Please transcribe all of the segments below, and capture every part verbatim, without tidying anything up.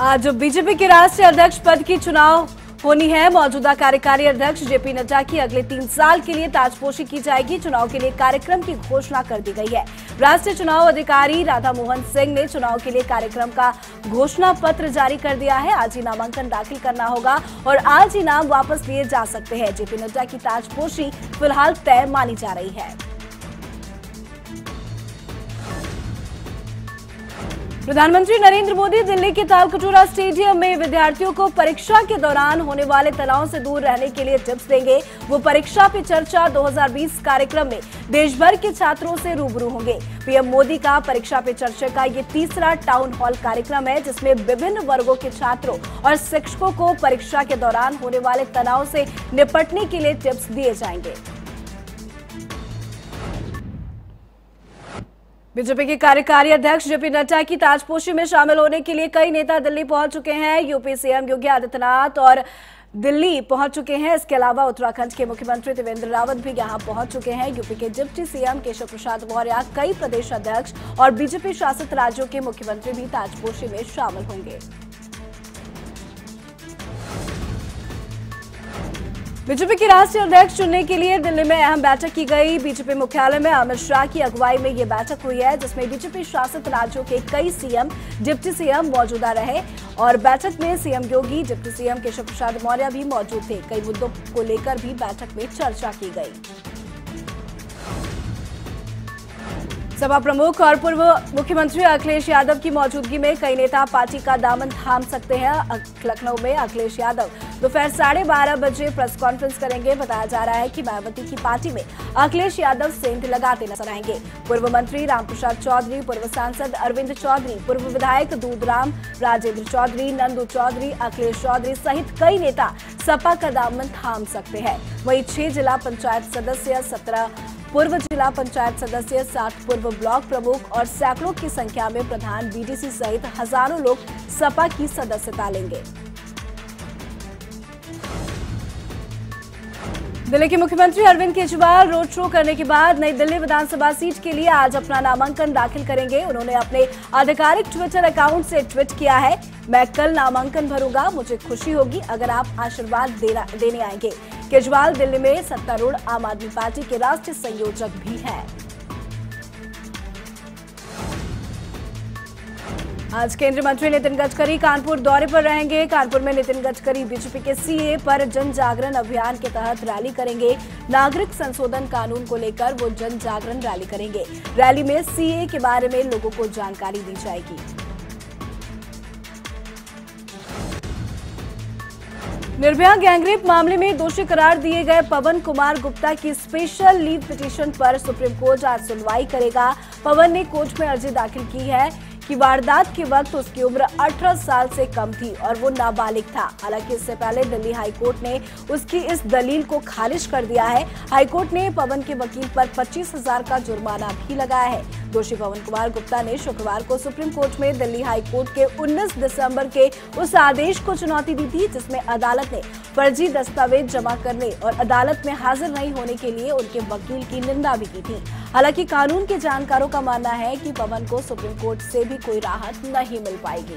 आज बीजेपी के राष्ट्रीय अध्यक्ष पद की चुनाव होनी है। मौजूदा कार्यकारी अध्यक्ष जेपी नड्डा की अगले तीन साल के लिए ताजपोशी की जाएगी। चुनाव के लिए कार्यक्रम की घोषणा कर दी गई है। राष्ट्रीय चुनाव अधिकारी राधा मोहन सिंह ने चुनाव के लिए कार्यक्रम का घोषणा पत्र जारी कर दिया है। आज ही नामांकन दाखिल करना होगा और आज ही नाम वापस लिए जा सकते हैं। जेपी नड्डा की ताजपोशी फिलहाल तय मानी जा रही है। प्रधानमंत्री नरेंद्र मोदी दिल्ली के तालकटोरा स्टेडियम में विद्यार्थियों को परीक्षा के दौरान होने वाले तनाव से दूर रहने के लिए टिप्स देंगे। वो परीक्षा पे चर्चा दो हज़ार बीस कार्यक्रम में देश भर के छात्रों से रूबरू होंगे। पीएम मोदी का परीक्षा पे चर्चा का ये तीसरा टाउन हॉल कार्यक्रम है, जिसमें विभिन्न वर्गों के छात्रों और शिक्षकों को परीक्षा के दौरान होने वाले तनाव से निपटने के लिए टिप्स दिए जाएंगे। बीजेपी के कार्यकारी अध्यक्ष जेपी नड्डा की ताजपोशी में शामिल होने के लिए कई नेता दिल्ली पहुंच चुके हैं। यूपी सीएम योगी आदित्यनाथ और दिल्ली पहुंच चुके हैं। इसके अलावा उत्तराखंड के मुख्यमंत्री त्रिवेंद्र रावत भी यहां पहुंच चुके हैं। यूपी के डिप्टी सीएम केशव प्रसाद मौर्य, कई प्रदेश अध्यक्ष और बीजेपी शासित राज्यों के मुख्यमंत्री भी ताजपोशी में शामिल होंगे। बीजेपी के राष्ट्रीय अध्यक्ष चुनने के लिए दिल्ली में अहम बैठक की गई। बीजेपी मुख्यालय में अमित शाह की अगुवाई में ये बैठक हुई है, जिसमें बीजेपी शासित राज्यों के कई सीएम, डिप्टी सीएम मौजूदा रहे और बैठक में CM Yogi, deputy CM Keshav Prasad Maurya भी मौजूद थे। कई मुद्दों को लेकर भी बैठक में चर्चा की गई। सपा प्रमुख और पूर्व मुख्यमंत्री अखिलेश यादव की मौजूदगी में कई नेता पार्टी का दामन थाम सकते हैं। लखनऊ में अखिलेश यादव दोपहर साढ़े बारह बजे प्रेस कॉन्फ्रेंस करेंगे। बताया जा रहा है कि मायावती की पार्टी में अखिलेश यादव सेंध लगाते नजर आएंगे। पूर्व मंत्री रामप्रसाद चौधरी, पूर्व सांसद अरविंद चौधरी, पूर्व विधायक दूधराम, राजेंद्र चौधरी, नंदू चौधरी, अखिलेश चौधरी सहित कई नेता सपा का दामन थाम सकते हैं। वहीं छह जिला पंचायत सदस्य, सत्रह पूर्व जिला पंचायत सदस्य, सात पूर्व ब्लॉक प्रमुख और सैकड़ों की संख्या में प्रधान बीडीसी सहित हजारों लोग सपा की सदस्यता लेंगे। दिल्ली के मुख्यमंत्री अरविंद केजरीवाल रोड शो करने के बाद नई दिल्ली विधानसभा सीट के लिए आज अपना नामांकन दाखिल करेंगे। उन्होंने अपने आधिकारिक ट्विटर अकाउंट से ट्वीट किया है, मैं कल नामांकन भरूंगा, मुझे खुशी होगी अगर आप आशीर्वाद देने आएंगे। केजरीवाल दिल्ली में सत्तारूढ़ आम आदमी पार्टी के राष्ट्रीय संयोजक भी हैं। आज केंद्रीय मंत्री नितिन गडकरी कानपुर दौरे पर रहेंगे। कानपुर में नितिन गडकरी बीजेपी के सीए पर जन जागरण अभियान के तहत रैली करेंगे। नागरिक संशोधन कानून को लेकर वो जन जागरण रैली करेंगे। रैली में सीए के बारे में लोगों को जानकारी दी जाएगी। निर्भया गैंगरेप मामले में दोषी करार दिए गए पवन कुमार गुप्ता की स्पेशल लीव पिटीशन पर सुप्रीम कोर्ट आज सुनवाई करेगा। पवन ने कोर्ट में अर्जी दाखिल की है कि वारदात के वक्त उसकी उम्र अठारह साल से कम थी और वो नाबालिग था। हालांकि इससे पहले दिल्ली हाईकोर्ट ने उसकी इस दलील को खारिज कर दिया है। हाईकोर्ट ने पवन के वकील पर पच्चीस हजार का जुर्माना भी लगाया है। दोषी पवन कुमार गुप्ता ने शुक्रवार को सुप्रीम कोर्ट में दिल्ली हाईकोर्ट के उन्नीस दिसंबर के उस आदेश को चुनौती दी थी, जिसमें अदालत ने फर्जी दस्तावेज जमा करने और अदालत में हाजिर नहीं होने के लिए उनके वकील की निंदा भी की थी। हालांकि कानून के जानकारों का मानना है कि पवन को सुप्रीम कोर्ट से भी कोई राहत नहीं मिल पाएगी।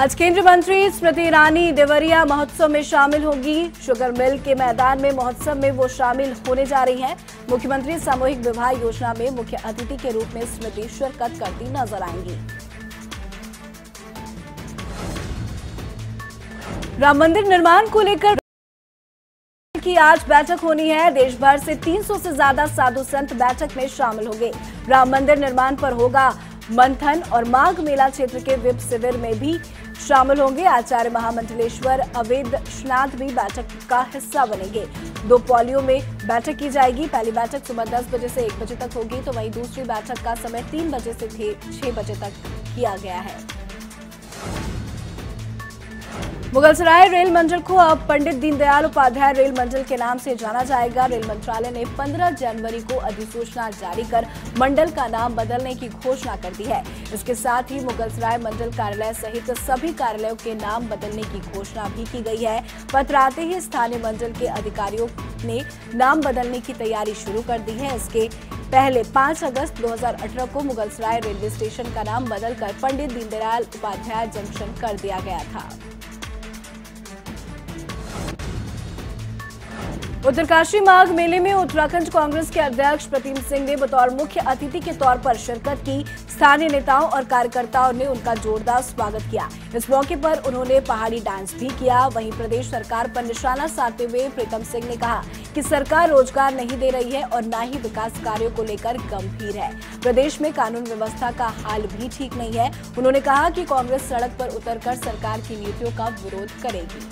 आज केंद्रीय मंत्री स्मृति ईरानी देवरिया महोत्सव में शामिल होगी। शुगर मिल के मैदान में महोत्सव में वो शामिल होने जा रही हैं। मुख्यमंत्री सामूहिक विवाह योजना में मुख्य अतिथि के रूप में स्मृति शिरकत करती नजर आएंगी। राम मंदिर निर्माण को लेकर की आज बैठक होनी है। देश भर से तीन सौ से ज्यादा साधु संत बैठक में शामिल होंगे। राम मंदिर निर्माण पर होगा मंथन और माघ मेला क्षेत्र के विप शिविर में भी शामिल होंगे। आचार्य महामंडलेश्वर अवेद श्नाथ भी बैठक का हिस्सा बनेंगे। दो पालियों में बैठक की जाएगी। पहली बैठक सुबह दस बजे से एक बजे तक होगी, तो वहीं दूसरी बैठक का समय तीन बजे से छह बजे तक किया गया है। मुगलसराय रेल मंडल को अब पंडित दीनदयाल उपाध्याय रेल मंडल के नाम से जाना जाएगा। रेल मंत्रालय ने पंद्रह जनवरी को अधिसूचना जारी कर मंडल का नाम बदलने की घोषणा कर दी है। इसके साथ ही मुगलसराय मंडल कार्यालय सहित सभी कार्यालयों के नाम बदलने की घोषणा भी की गई है। पत्र आते ही स्थानीय मंडल के अधिकारियों ने नाम बदलने की तैयारी शुरू कर दी है। इसके पहले पाँच अगस्त दो हज़ार अठारह को मुगलसराय रेलवे स्टेशन का नाम बदलकर पंडित दीनदयाल उपाध्याय जंक्शन कर दिया गया था। उत्तरकाशी माघ मेले में उत्तराखंड कांग्रेस के अध्यक्ष प्रीतम सिंह ने बतौर मुख्य अतिथि के तौर पर शिरकत की। स्थानीय नेताओं और कार्यकर्ताओं ने उनका जोरदार स्वागत किया। इस मौके पर उन्होंने पहाड़ी डांस भी किया। वहीं प्रदेश सरकार पर निशाना साधते हुए प्रीतम सिंह ने कहा कि सरकार रोजगार नहीं दे रही है और न ही विकास कार्यों को लेकर गंभीर है। प्रदेश में कानून व्यवस्था का हाल भी ठीक नहीं है। उन्होंने कहा कि कांग्रेस सड़क पर उतरकर सरकार की नीतियों का विरोध करेगी।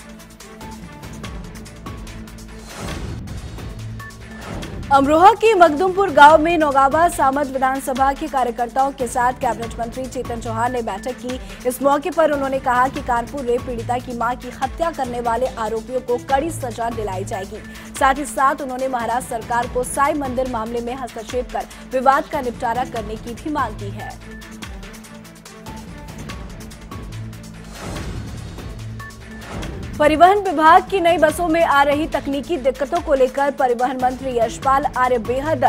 अमरोहा के मखदुमपुर गांव में नौगावा सामत विधानसभा के कार्यकर्ताओं के साथ कैबिनेट मंत्री चेतन चौहान ने बैठक की। इस मौके पर उन्होंने कहा कि कानपुर रेप पीड़िता की मां की हत्या करने वाले आरोपियों को कड़ी सजा दिलाई जाएगी। साथ ही साथ उन्होंने महाराष्ट्र सरकार को साई मंदिर मामले में हस्तक्षेप कर विवाद का निपटारा करने की भी मांग की है। परिवहन विभाग की नई बसों में आ रही तकनीकी दिक्कतों को लेकर परिवहन मंत्री यशपाल आर्य बेहद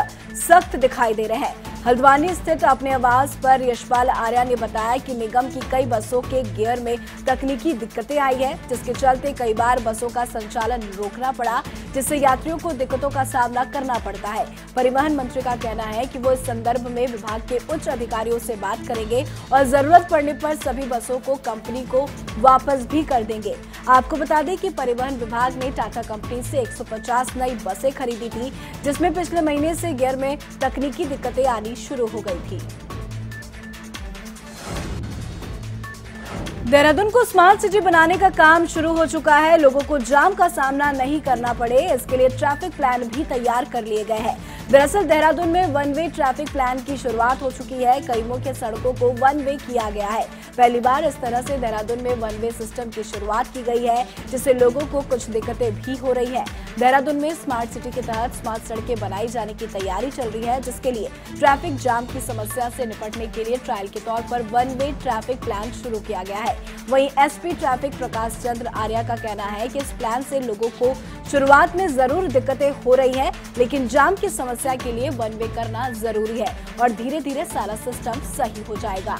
सख्त दिखाई दे रहे हैं। हल्द्वानी स्थित अपने आवास पर यशपाल आर्य ने बताया कि निगम की कई बसों के गियर में तकनीकी दिक्कतें आई है, जिसके चलते कई बार बसों का संचालन रोकना पड़ा, जिससे यात्रियों को दिक्कतों का सामना करना पड़ता है। परिवहन मंत्री का कहना है कि वो इस संदर्भ में विभाग के उच्च अधिकारियों से बात करेंगे और जरूरत पड़ने पर सभी बसों को कंपनी को वापस भी कर देंगे। आपको बता दें कि परिवहन विभाग ने टाटा कंपनी से एक सौ पचास नई बसें खरीदी थी, जिसमें पिछले महीने से गियर में तकनीकी दिक्कतें आनी शुरू हो गई थी। देहरादून को स्मार्ट सिटी बनाने का काम शुरू हो चुका है। लोगों को जाम का सामना नहीं करना पड़े, इसके लिए ट्रैफिक प्लान भी तैयार कर लिए गए हैं। दरअसल देहरादून में वन वे ट्रैफिक प्लान की शुरुआत हो चुकी है। कई मुख्य सड़कों को वन वे किया गया है। पहली बार इस तरह से देहरादून में वन वे सिस्टम की शुरुआत की गई है, जिससे लोगों को कुछ दिक्कतें भी हो रही है। देहरादून में स्मार्ट सिटी के तहत स्मार्ट सड़कें बनाई जाने की तैयारी चल रही है, जिसके लिए ट्रैफिक जाम की समस्या से निपटने के लिए ट्रायल के तौर पर वन वे ट्रैफिक प्लान शुरू किया गया है। वहीं एसपी ट्रैफिक प्रकाश चंद्र आर्या का कहना है कि इस प्लान से लोगों को शुरुआत में जरूर दिक्कतें हो रही है, लेकिन जाम की समस्या के लिए वन वे करना जरूरी है और धीरे धीरे सारा सिस्टम सही हो जाएगा।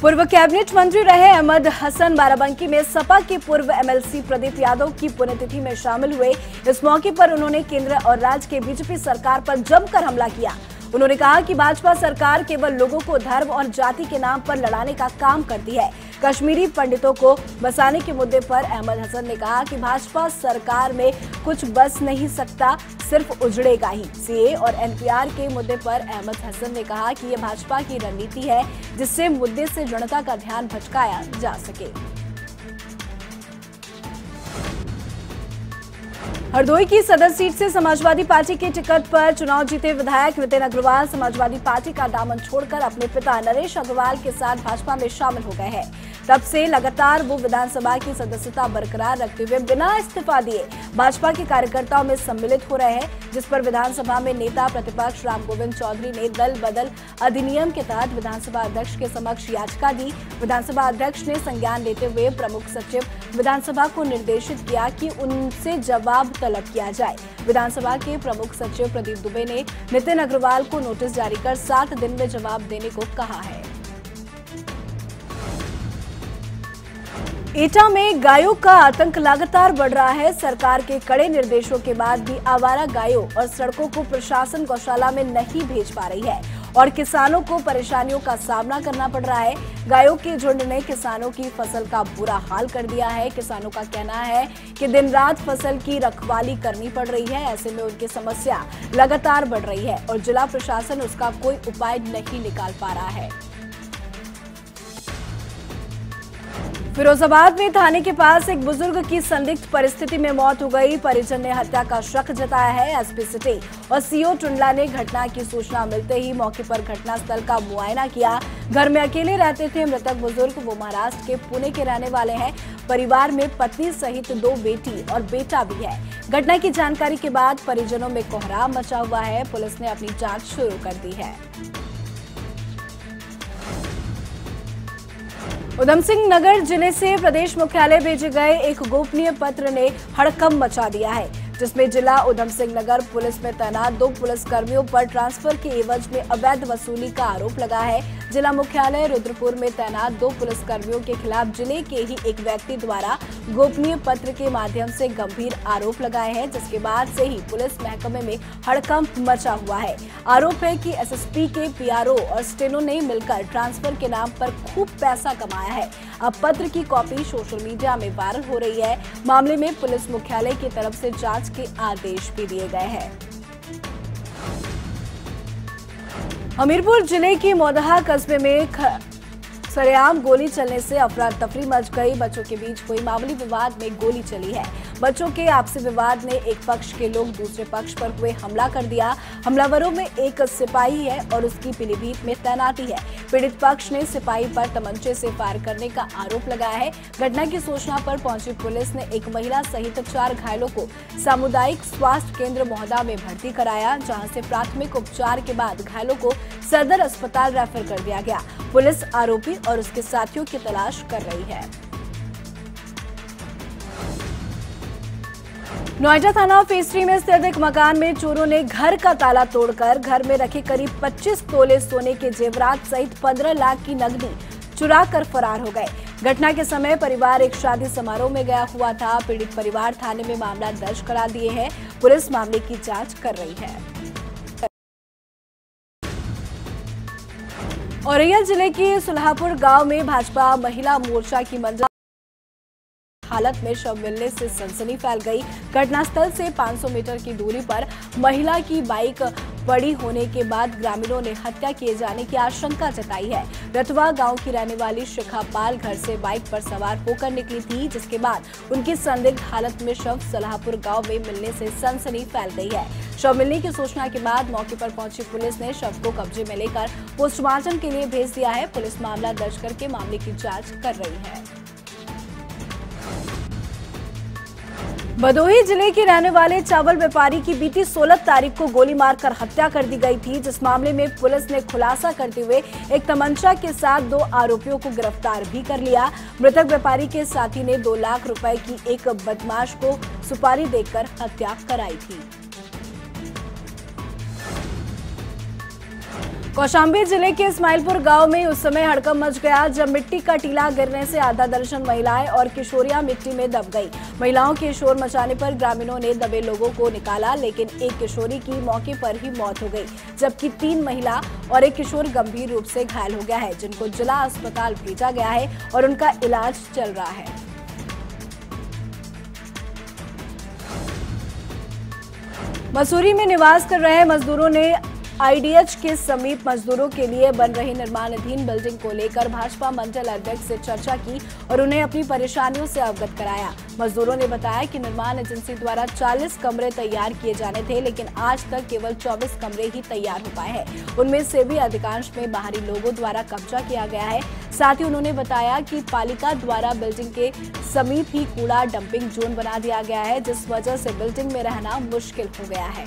पूर्व कैबिनेट मंत्री रहे अहमद हसन बाराबंकी में सपा के पूर्व एमएलसी प्रदीप यादव की पुण्यतिथि में शामिल हुए। इस मौके पर उन्होंने केंद्र और राज्य के बीजेपी सरकार पर जमकर हमला किया। उन्होंने कहा कि भाजपा सरकार केवल लोगों को धर्म और जाति के नाम पर लड़ाने का काम करती है। कश्मीरी पंडितों को बसाने के मुद्दे पर अहमद हसन ने कहा कि भाजपा सरकार में कुछ बस नहीं सकता, सिर्फ उजड़ेगा ही। सीए और एनपीआर के मुद्दे पर अहमद हसन ने कहा कि ये भाजपा की रणनीति है, जिससे मुद्दे से जनता का ध्यान भटकाया जा सके। हरदोई की सदर सीट से समाजवादी पार्टी के टिकट पर चुनाव जीते विधायक नितिन अग्रवाल समाजवादी पार्टी का दामन छोड़कर अपने पिता नरेश अग्रवाल के साथ भाजपा में शामिल हो गए हैं। तब से लगातार वो विधानसभा की सदस्यता बरकरार रखते हुए बिना इस्तीफा दिए भाजपा के कार्यकर्ताओं में सम्मिलित हो रहे हैं, जिस पर विधानसभा में नेता प्रतिपक्ष रामगोविंद चौधरी ने दल बदल अधिनियम के तहत विधानसभा अध्यक्ष के समक्ष याचिका दी। विधानसभा अध्यक्ष ने संज्ञान लेते हुए प्रमुख सचिव विधानसभा को निर्देशित किया कि उनसे जवाब तलब किया जाए। विधानसभा के प्रमुख सचिव प्रदीप दुबे ने नितिन अग्रवाल को नोटिस जारी कर सात दिन में जवाब देने को कहा है। एटा में गायों का आतंक लगातार बढ़ रहा है। सरकार के कड़े निर्देशों के बाद भी आवारा गायों और सड़कों को प्रशासन गौशाला में नहीं भेज पा रही है और किसानों को परेशानियों का सामना करना पड़ रहा है। गायों के झुंड ने किसानों की फसल का बुरा हाल कर दिया है। किसानों का कहना है कि दिन रात फसल की रखवाली करनी पड़ रही है। ऐसे में उनकी समस्या लगातार बढ़ रही है और जिला प्रशासन उसका कोई उपाय नहीं निकाल पा रहा है। फिरोजाबाद में थाने के पास एक बुजुर्ग की संदिग्ध परिस्थिति में मौत हो गई। परिजन ने हत्या का शक जताया है। एसपी सिटी और सीओ टुंडला ने घटना की सूचना मिलते ही मौके पर घटनास्थल का मुआयना किया। घर में अकेले रहते थे मृतक बुजुर्ग, वो महाराष्ट्र के पुणे के रहने वाले हैं। परिवार में पत्नी सहित दो बेटी और बेटा भी है। घटना की जानकारी के बाद परिजनों में कोहराम मचा हुआ है। पुलिस ने अपनी जाँच शुरू कर दी है। उधम सिंह नगर जिले से प्रदेश मुख्यालय भेजे गए एक गोपनीय पत्र ने हड़कंप मचा दिया है। जिसमें जिला उधम सिंह नगर पुलिस में तैनात दो पुलिसकर्मियों पर ट्रांसफर के एवज में अवैध वसूली का आरोप लगा है। जिला मुख्यालय रुद्रपुर में तैनात दो पुलिसकर्मियों के खिलाफ जिले के ही एक व्यक्ति द्वारा गोपनीय पत्र के माध्यम से गंभीर आरोप लगाए हैं, जिसके बाद से ही पुलिस महकमे में हड़कंप मचा हुआ है। आरोप है कि एसएसपी के पीआरओ और स्टेनो ने मिलकर ट्रांसफर के नाम पर खूब पैसा कमाया है। अब पत्र की कॉपी सोशल मीडिया में वायरल हो रही है। मामले में पुलिस मुख्यालय की तरफ से जांच के आदेश भी दिए गए हैं। हमीरपुर जिले के मोदहा कस्बे में ख... सरेआम गोली चलने से अफरा तफरी मच गई। बच्चों के बीच हुई मामूली विवाद में गोली चली है। बच्चों के आपसी विवाद में एक पक्ष के लोग दूसरे पक्ष पर हुए हमला कर दिया। हमलावरों में एक सिपाही है और उसकी पीलीभीत में तैनाती है। पीड़ित पक्ष ने सिपाही पर तमंचे से फायर करने का आरोप लगाया है। घटना की सूचना पर पहुंची पुलिस ने एक महिला सहित चार घायलों को सामुदायिक स्वास्थ्य केंद्र मोहदा में भर्ती कराया, जहाँ से प्राथमिक उपचार के बाद घायलों को सदर अस्पताल रेफर कर दिया गया। पुलिस आरोपी और उसके साथियों की तलाश कर रही है। नोएडा थाना फेस थ्री में स्थित एक मकान में चोरों ने घर का ताला तोड़कर घर में रखे करीब पच्चीस तोले सोने के जेवरात सहित पंद्रह लाख की नकदी चुरा कर फरार हो गए। घटना के समय परिवार एक शादी समारोह में गया हुआ था। पीड़ित परिवार थाने में मामला दर्ज करा दिए है। पुलिस मामले की जाँच कर रही है। औरैया जिले के सुल्हापुर गांव में भाजपा महिला मोर्चा की मंजर हालत में शव मिलने से सनसनी फैल गई। घटनास्थल से पाँच सौ मीटर की दूरी पर महिला की बाइक पड़ी होने के बाद ग्रामीणों ने हत्या किए जाने की आशंका जताई है। रतवा गांव की रहने वाली शिखा पाल घर से बाइक पर सवार होकर निकली थी, जिसके बाद उनकी संदिग्ध हालत में शव सुल्हापुर गांव में मिलने से सनसनी फैल गई है। शव मिलने की सूचना के बाद मौके पर पहुंची पुलिस ने शव को कब्जे में लेकर पोस्टमार्टम के लिए भेज दिया है। पुलिस मामला दर्ज करके मामले की जाँच कर रही है। भदोही जिले के रहने वाले चावल व्यापारी की बीती सोलह तारीख को गोली मारकर हत्या कर दी गई थी, जिस मामले में पुलिस ने खुलासा करते हुए एक तमंचा के साथ दो आरोपियों को गिरफ्तार भी कर लिया। मृतक व्यापारी के साथी ने दो लाख रुपए की एक बदमाश को सुपारी देकर हत्या कराई थी। कौशाम्बी जिले के इस्माइलपुर गांव में उस समय हड़कंप मच गया जब मिट्टी का टीला गिरने से आधा दर्जन महिलाएं और किशोरियां मिट्टी में दब गई। महिलाओं के शोर मचाने पर ग्रामीणों ने दबे लोगों को निकाला, लेकिन एक किशोरी की मौके पर ही मौत हो गई, जबकि तीन महिला और एक किशोर गंभीर रूप से घायल हो गया है, जिनको जिला अस्पताल भेजा गया है और उनका इलाज चल रहा है। मसूरी में निवास कर रहे मजदूरों ने आईडीएच के समीप मजदूरों के लिए बन रही निर्माणाधीन बिल्डिंग को लेकर भाजपा मंडल अध्यक्ष से चर्चा की और उन्हें अपनी परेशानियों से अवगत कराया। मजदूरों ने बताया कि निर्माण एजेंसी द्वारा चालीस कमरे तैयार किए जाने थे, लेकिन आज तक केवल चौबीस कमरे ही तैयार हो पाए हैं। उनमें से भी अधिकांश में बाहरी लोगों द्वारा कब्जा किया गया है। साथ ही उन्होंने बताया कि पालिका द्वारा बिल्डिंग के समीप ही कूड़ा डंपिंग जोन बना दिया गया है, जिस वजह से बिल्डिंग में रहना मुश्किल हो गया है।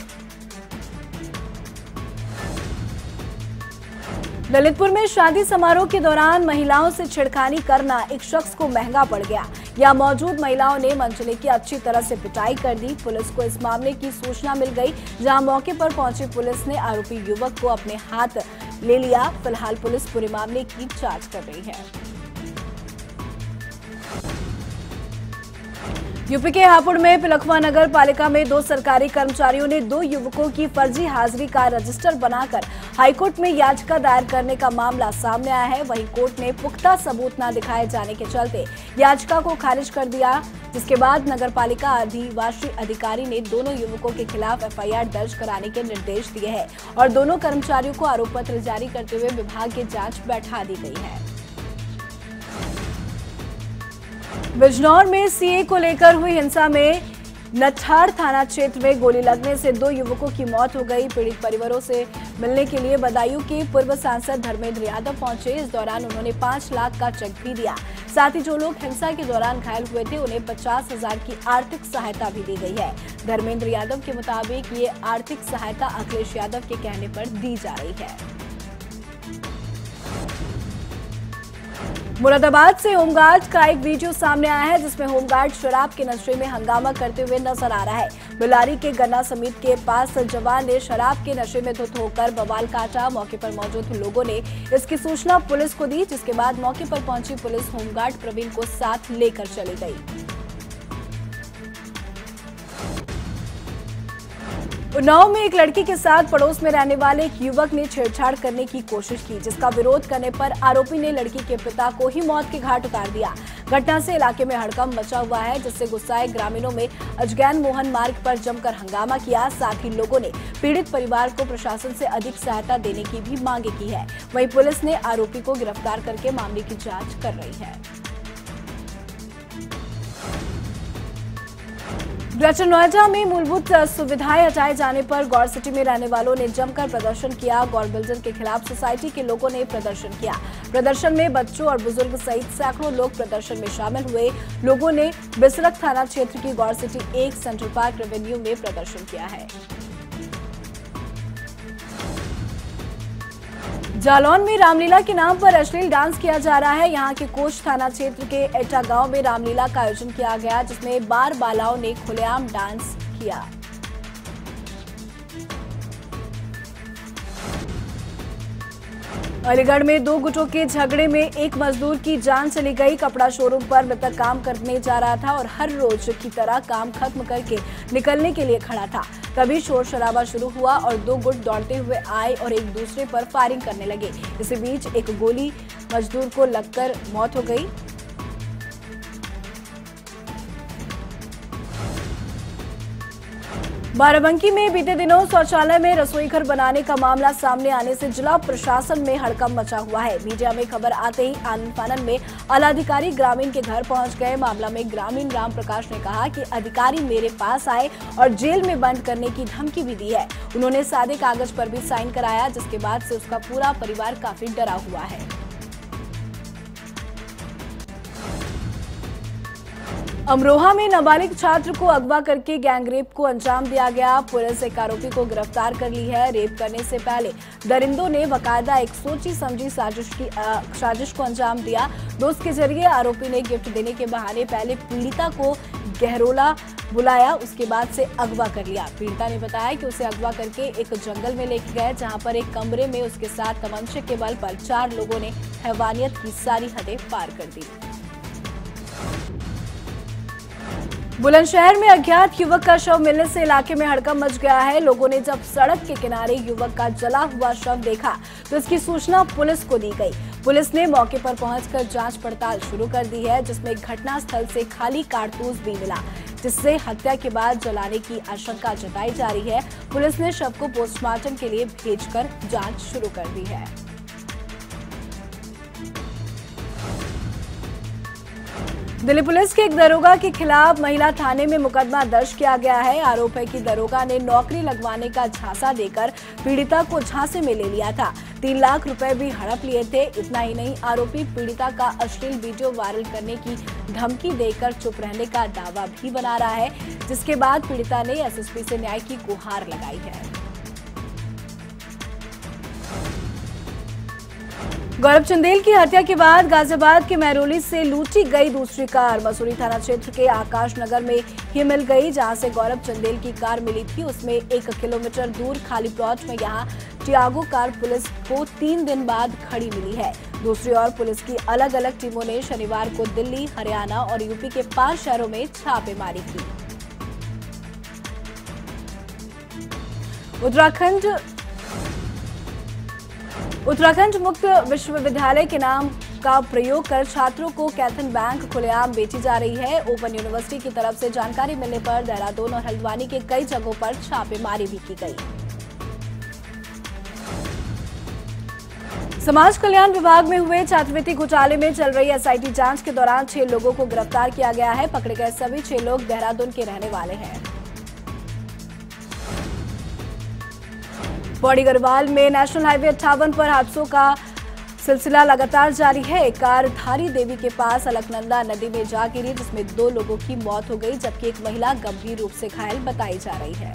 ललितपुर में शादी समारोह के दौरान महिलाओं से छेड़खानी करना एक शख्स को महंगा पड़ गया। यहाँ मौजूद महिलाओं ने मंचले की अच्छी तरह से पिटाई कर दी। पुलिस को इस मामले की सूचना मिल गई, जहाँ मौके पर पहुंची पुलिस ने आरोपी युवक को अपने हाथ ले लिया। फिलहाल पुलिस पूरे मामले की जांच कर रही है। यूपी के हापुड़ में पिलखवा नगर पालिका में दो सरकारी कर्मचारियों ने दो युवकों की फर्जी हाजिरी का रजिस्टर बनाकर हाईकोर्ट में याचिका दायर करने का मामला सामने आया है। वहीं कोर्ट ने पुख्ता सबूत न दिखाए जाने के चलते याचिका को खारिज कर दिया, जिसके बाद नगर पालिका अधिवासी अधिकारी ने दोनों युवकों के खिलाफ एफआईआर दर्ज कराने के निर्देश दिए हैं और दोनों कर्मचारियों को आरोप पत्र जारी करते हुए विभाग की जाँच बैठा दी गई है। बिजनौर में सीए को लेकर हुई हिंसा में नठाड़ थाना क्षेत्र में गोली लगने से दो युवकों की मौत हो गई। पीड़ित परिवारों से मिलने के लिए बदायूं के पूर्व सांसद धर्मेंद्र यादव पहुंचे। इस दौरान उन्होंने पाँच लाख का चेक भी दिया। साथ ही जो लोग हिंसा के दौरान घायल हुए थे उन्हें पचास हजार की आर्थिक सहायता भी दी गई है। धर्मेंद्र यादव के मुताबिक ये आर्थिक सहायता अखिलेश यादव के कहने पर दी जा रही है। मुरादाबाद से होमगार्ड का एक वीडियो सामने आया है जिसमें होमगार्ड शराब के नशे में हंगामा करते हुए नजर आ रहा है। बिलारी के गन्ना समिति के पास जवान ने शराब के नशे में धुत होकर बवाल काटा। मौके पर मौजूद लोगों ने इसकी सूचना पुलिस को दी, जिसके बाद मौके पर पहुंची पुलिस होमगार्ड प्रवीण को साथ लेकर चली गई। उन्नाव में एक लड़की के साथ पड़ोस में रहने वाले एक युवक ने छेड़छाड़ करने की कोशिश की, जिसका विरोध करने पर आरोपी ने लड़की के पिता को ही मौत के घाट उतार दिया। घटना से इलाके में हड़कंप मचा हुआ है, जिससे गुस्साए ग्रामीणों ने अजगैन मोहन मार्ग पर जमकर हंगामा किया। साथ ही लोगों ने पीड़ित परिवार को प्रशासन से अधिक सहायता देने की भी मांग की है। वहीं पुलिस ने आरोपी को गिरफ्तार करके मामले की जाँच कर रही है। ग्रेटर नोएडा में मूलभूत सुविधाएं हटाए जाने पर गौर सिटी में रहने वालों ने जमकर प्रदर्शन किया। गौर बिल्डर के खिलाफ सोसाइटी के लोगों ने प्रदर्शन किया। प्रदर्शन में बच्चों और बुजुर्ग सहित सैकड़ों लोग प्रदर्शन में शामिल हुए। लोगों ने बिसरख थाना क्षेत्र की गौर सिटी एक सेंट्रल पार्क रेवेन्यू में प्रदर्शन किया है। जालौन में रामलीला के नाम पर अश्लील डांस किया जा रहा है। यहां के कोच थाना क्षेत्र के एटा गांव में रामलीला का आयोजन किया गया, जिसमें बार बालाओं ने खुलेआम डांस किया। अलीगढ़ में दो गुटों के झगड़े में एक मजदूर की जान चली गई। कपड़ा शोरूम पर मृतक काम करने जा रहा था और हर रोज की तरह काम खत्म करके निकलने के लिए खड़ा था, तभी शोर शराबा शुरू हुआ और दो गुट दौड़ते हुए आए और एक दूसरे पर फायरिंग करने लगे। इसी बीच एक गोली मजदूर को लगकर मौत हो गई। बाराबंकी में बीते दिनों शौचालय में रसोई घर बनाने का मामला सामने आने से जिला प्रशासन में हड़कंप मचा हुआ है। मीडिया में खबर आते ही आनन फानन में आलाधिकारी ग्रामीण के घर पहुंच गए। मामला में ग्रामीण राम प्रकाश ने कहा कि अधिकारी मेरे पास आए और जेल में बंद करने की धमकी भी दी है। उन्होंने सादे कागज पर भी साइन कराया, जिसके बाद से उसका पूरा परिवार काफी डरा हुआ है। अमरोहा में नाबालिग छात्र को अगवा करके गैंगरेप को अंजाम दिया गया। पुलिस एक आरोपी को गिरफ्तार कर ली है। रेप करने से पहले दरिंदों ने बकायदा एक सोची समझी साजिश की साजिश को अंजाम दिया। दोस्त के जरिए आरोपी ने गिफ्ट देने के बहाने पहले पीड़िता को गहरोला बुलाया, उसके बाद से अगवा कर लिया। पीड़िता ने बताया कि उसे अगवा करके एक जंगल में लेके गए, जहाँ पर एक कमरे में उसके साथ तमंचे के बल पर चार लोगों ने हैवानियत की सारी हदें पार कर दी। बुलंदशहर में अज्ञात युवक का शव मिलने से इलाके में हड़कंप मच गया है। लोगों ने जब सड़क के किनारे युवक का जला हुआ शव देखा तो इसकी सूचना पुलिस को दी गई। पुलिस ने मौके पर पहुंचकर जांच पड़ताल शुरू कर दी है, जिसमें घटनास्थल से खाली कारतूस भी मिला, जिससे हत्या के बाद जलाने की आशंका जताई जा रही है। पुलिस ने शव को पोस्टमार्टम के लिए भेजकर जाँच शुरू कर दी है। दिल्ली पुलिस के एक दरोगा के खिलाफ महिला थाने में मुकदमा दर्ज किया गया है। आरोप है कि दरोगा ने नौकरी लगवाने का झांसा देकर पीड़िता को झांसे में ले लिया था। तीन लाख रुपए भी हड़प लिए थे। इतना ही नहीं, आरोपी पीड़िता का अश्लील वीडियो वायरल करने की धमकी देकर चुप रहने का दावा भी बना रहा है, जिसके बाद पीड़िता ने एस एस पी से न्याय की गुहार लगाई है। गौरव चंदेल की हत्या के बाद गाजियाबाद के महरौली से लूटी गई दूसरी कार मसूरी थाना क्षेत्र के आकाश नगर में ही मिल गई। जहां से गौरव चंदेल की कार मिली थी, उसमें एक किलोमीटर दूर खाली प्लॉट में यहां टियागो कार पुलिस को तीन दिन बाद खड़ी मिली है। दूसरी ओर पुलिस की अलग अलग टीमों ने शनिवार को दिल्ली, हरियाणा और यूपी के पांच शहरों में छापेमारी की। उत्तराखंड उत्तराखंड मुक्त विश्वविद्यालय के नाम का प्रयोग कर छात्रों को कैथन बैंक खुलेआम बेची जा रही है। ओपन यूनिवर्सिटी की तरफ से जानकारी मिलने पर देहरादून और हल्द्वानी के कई जगहों पर छापेमारी भी की गई। समाज कल्याण विभाग में हुए छात्रवृत्ति घोटाले में चल रही एस आई टी जांच के दौरान छह लोगों को गिरफ्तार किया गया है। पकड़े गए सभी छह लोग देहरादून के रहने वाले हैं। पौड़ी गढ़वाल में नेशनल हाईवे अट्ठावन पर हादसों का सिलसिला लगातार जारी है। एक कार धारी देवी के पास अलकनंदा नदी में जा गिरी, जिसमें दो लोगों की मौत हो गई, जबकि एक महिला गंभीर रूप से घायल बताई जा रही है।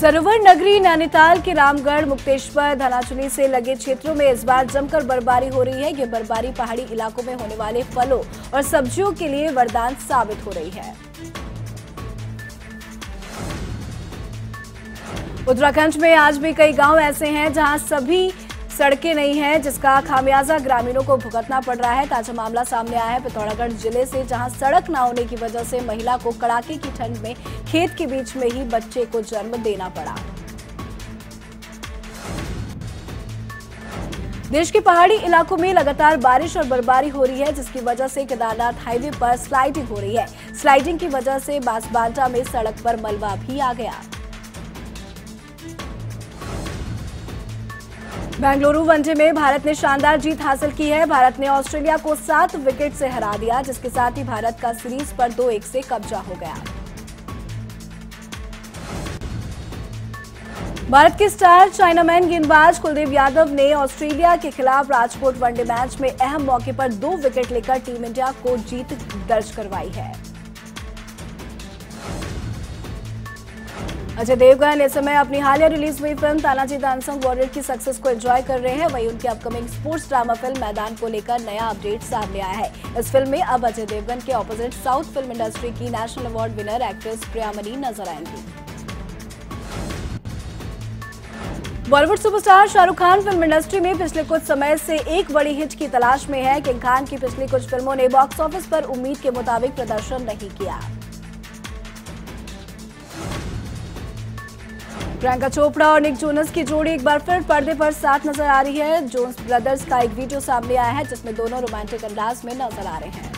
सरोवर नगरी नैनीताल के रामगढ़ मुक्तेश्वर धनाचुली से लगे क्षेत्रों में इस बार जमकर बर्फबारी हो रही है। ये बर्फबारी पहाड़ी इलाकों में होने वाले फलों और सब्जियों के लिए वरदान साबित हो रही है। उत्तराखंड में आज भी कई गांव ऐसे हैं जहां सभी सड़कें नहीं हैं, जिसका खामियाजा ग्रामीणों को भुगतना पड़ रहा है। ताजा मामला सामने आया है पिथौरागढ़ जिले से, जहां सड़क न होने की वजह से महिला को कड़ाके की ठंड में खेत के बीच में ही बच्चे को जन्म देना पड़ा। देश के पहाड़ी इलाकों में लगातार बारिश और बर्फबारी हो रही है, जिसकी वजह से केदारनाथ हाईवे पर स्लाइडिंग हो रही है। स्लाइडिंग की वजह से बांसबांटा में सड़क पर मलबा भी आ गया। बेंगलुरु वनडे में भारत ने शानदार जीत हासिल की है। भारत ने ऑस्ट्रेलिया को सात विकेट से हरा दिया, जिसके साथ ही भारत का सीरीज पर दो एक से कब्जा हो गया। भारत के स्टार चाइनामैन गेंदबाज कुलदीप यादव ने ऑस्ट्रेलिया के खिलाफ राजकोट वनडे मैच में अहम मौके पर दो विकेट लेकर टीम इंडिया को जीत दर्ज करवाई है। अजय देवगन इस समय अपनी हालिया रिलीज हुई फिल्म तानाजी डांसिंग वॉरियर की सक्सेस को एंजॉय कर रहे हैं। वहीं उनकी अपकमिंग स्पोर्ट्स ड्रामा फिल्म मैदान को लेकर नया अपडेट सामने आया है। इस फिल्म में अब अजय देवगन के ऑपोजिट साउथ फिल्म इंडस्ट्री की national award winner actress Priyamani नजर आएंगी। Bollywood superstar Shahrukh Khan film industry में पिछले कुछ समय से एक बड़ी हिट की तलाश में है। किंग खान की पिछली कुछ फिल्मों ने बॉक्स ऑफिस पर उम्मीद के मुताबिक प्रदर्शन नहीं किया। प्रियंका चोपड़ा और निक जोनस की जोड़ी एक बार फिर पर्दे पर साथ नजर आ रही है। जोन्स ब्रदर्स का एक वीडियो सामने आया है, जिसमें दोनों रोमांटिक अंदाज में नजर आ रहे हैं।